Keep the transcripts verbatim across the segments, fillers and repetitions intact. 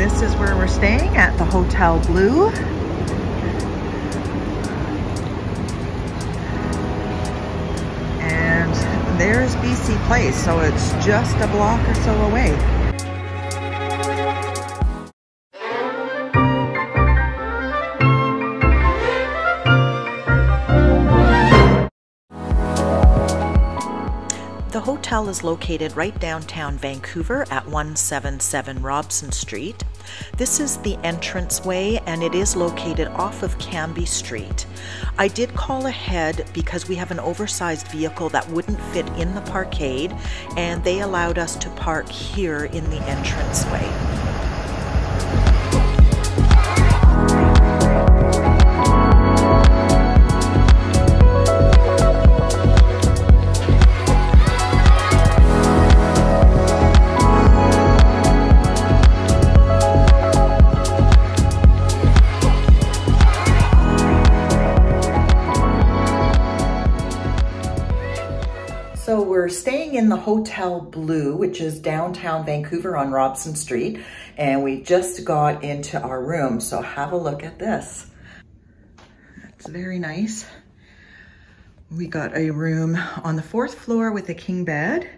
this is where we're staying at the Hotel B L U. And there's B C Place, so it's just a block or so away. The hotel is located right downtown Vancouver at one seven seven Robson Street. This is the entranceway and it is located off of Cambie Street. I did call ahead because we have an oversized vehicle that wouldn't fit in the parkade, and they allowed us to park here in the entranceway. So we're staying in the Hotel B L U, which is downtown Vancouver on Robson Street, and we just got into our room. So have a look at this. It's very nice. We got a room on the fourth floor with a king bed,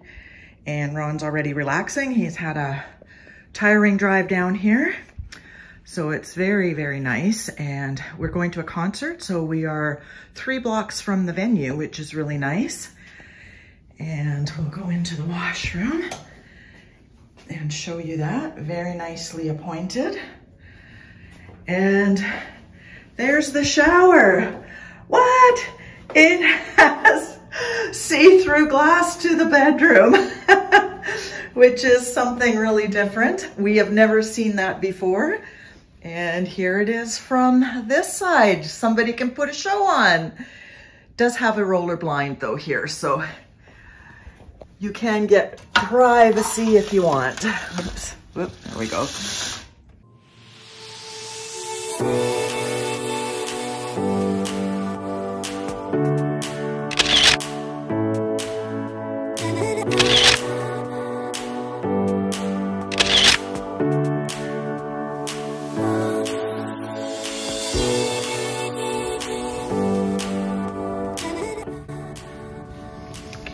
and Ron's already relaxing. He's had a tiring drive down here. So it's very, very nice, and we're going to a concert. So we are three blocks from the venue, which is really nice. And we'll go into the washroom and show you that. Very nicely appointed. And there's the shower. What? It has see-through glass to the bedroom, which is something really different. We have never seen that before. And here it is from this side. Somebody can put a show on. Does have a roller blind though here, so you can get privacy if you want. Oops, Oop, there we go.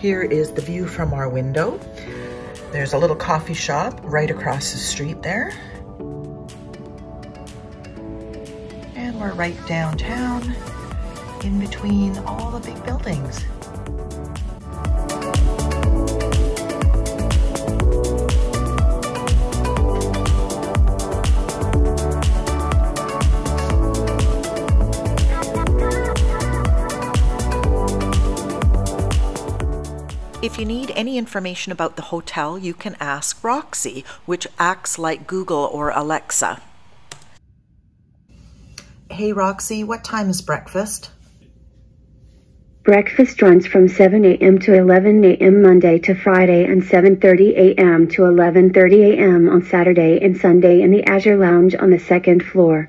Here is the view from our window. There's a little coffee shop right across the street there. And we're right downtown, in between all the big buildings. If you need any information about the hotel, you can ask Roxy, which acts like Google or Alexa. Hey Roxy, what time is breakfast? Breakfast runs from seven A M to eleven A M Monday to Friday, and seven thirty A M to eleven thirty A M on Saturday and Sunday in the Azure Lounge on the second floor.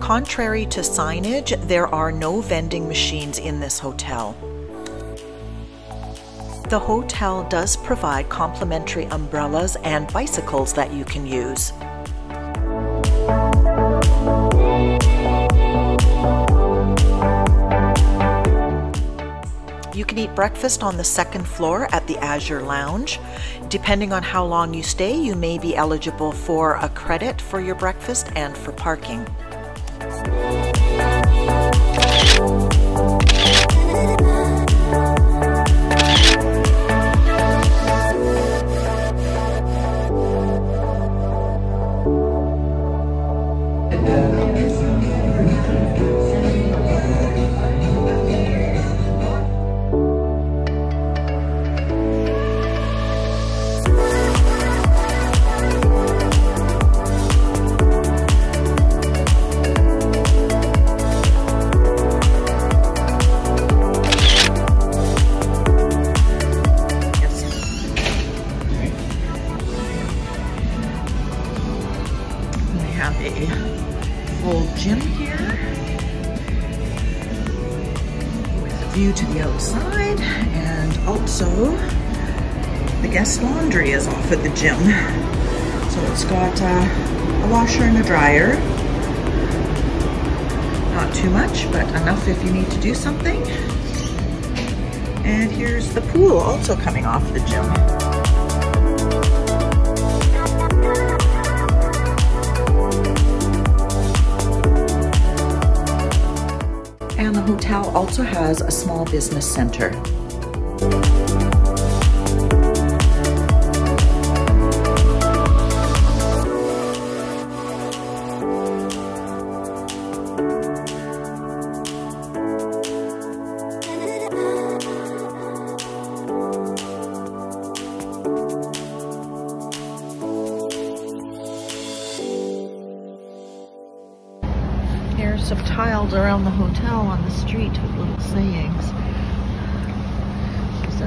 Contrary to signage, there are no vending machines in this hotel. The hotel does provide complimentary umbrellas and bicycles that you can use. You can eat breakfast on the second floor at the Azure Lounge. Depending on how long you stay, you may be eligible for a credit for your breakfast and for parking. Also, the guest laundry is off at the gym. So it's got uh, a washer and a dryer. Not too much, but enough if you need to do something. And here's the pool also coming off the gym. And the hotel also has a small business center. Here's some tiles around the hotel on the street with little sayings. So,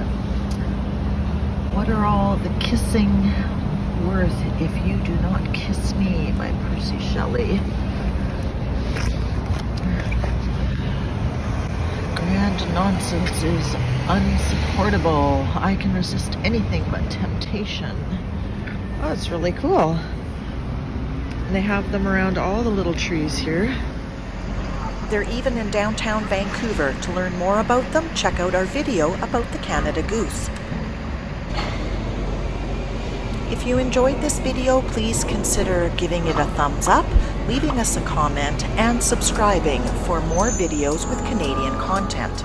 what are all the kissing worth if you do not kiss me by Percy Shelley? Grand nonsense is unsupportable. I can resist anything but temptation. Oh, it's really cool. And they have them around all the little trees here. They're even in downtown Vancouver. To learn more about them, check out our video about the Canada Goose. If you enjoyed this video, please consider giving it a thumbs up, leaving us a comment, and subscribing for more videos with Canadian content.